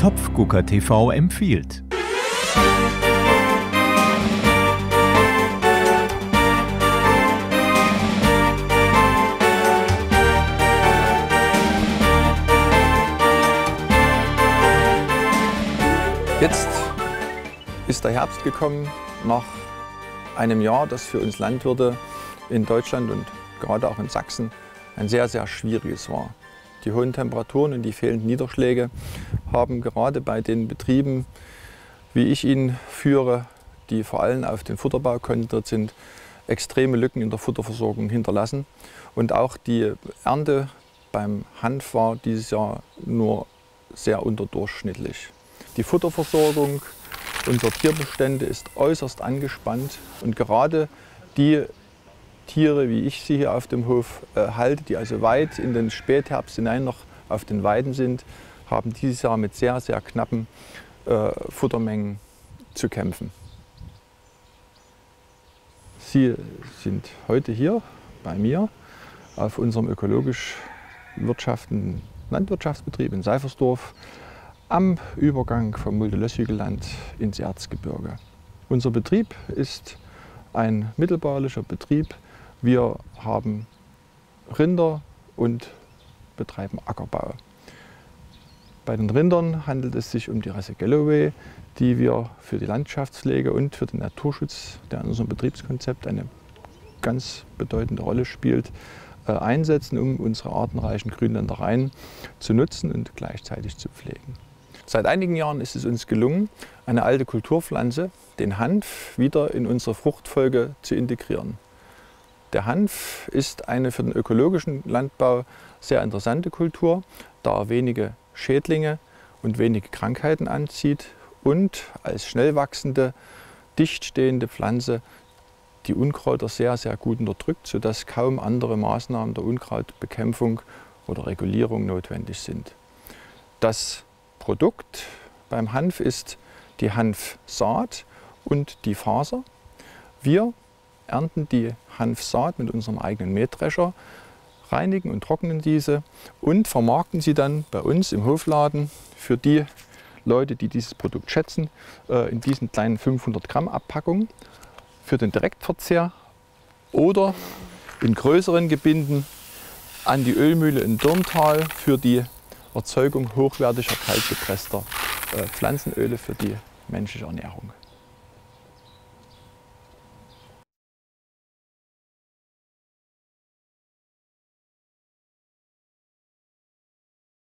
Topfgucker TV empfiehlt. Jetzt ist der Herbst gekommen, nach einem Jahr, das für uns Landwirte in Deutschland und gerade auch in Sachsen ein sehr, sehr schwieriges war. Die hohen Temperaturen und die fehlenden Niederschläge haben gerade bei den Betrieben, wie ich ihn führe, die vor allem auf den Futterbau konzentriert sind, extreme Lücken in der Futterversorgung hinterlassen. Und auch die Ernte beim Hanf war dieses Jahr nur sehr unterdurchschnittlich. Die Futterversorgung unserer Tierbestände ist äußerst angespannt und gerade die Tiere, wie ich sie hier auf dem Hof halte, die also weit in den Spätherbst hinein noch auf den Weiden sind, haben dieses Jahr mit sehr, sehr knappen Futtermengen zu kämpfen. Sie sind heute hier bei mir auf unserem ökologisch wirtschaftenden Landwirtschaftsbetrieb in Seifersdorf am Übergang vom Mulde-Lös-Hügelland ins Erzgebirge. Unser Betrieb ist ein mittelbaulicher Betrieb. Wir haben Rinder und betreiben Ackerbau. Bei den Rindern handelt es sich um die Rasse Galloway, die wir für die Landschaftspflege und für den Naturschutz, der in unserem Betriebskonzept eine ganz bedeutende Rolle spielt, einsetzen, um unsere artenreichen Grünländereien zu nutzen und gleichzeitig zu pflegen. Seit einigen Jahren ist es uns gelungen, eine alte Kulturpflanze, den Hanf, wieder in unsere Fruchtfolge zu integrieren. Der Hanf ist eine für den ökologischen Landbau sehr interessante Kultur, da er wenige Schädlinge und wenige Krankheiten anzieht und als schnell wachsende, dicht stehende Pflanze die Unkräuter sehr, sehr gut unterdrückt, sodass kaum andere Maßnahmen der Unkrautbekämpfung oder Regulierung notwendig sind. Das Produkt beim Hanf ist die Hanfsaat und die Faser. Wir ernten die Hanfsaat mit unserem eigenen Mähdrescher, reinigen und trocknen diese und vermarkten sie dann bei uns im Hofladen für die Leute, die dieses Produkt schätzen, in diesen kleinen 500 Gramm Abpackungen für den Direktverzehr oder in größeren Gebinden an die Ölmühle in Dörnthal für die Erzeugung hochwertiger kaltgepresster Pflanzenöle für die menschliche Ernährung.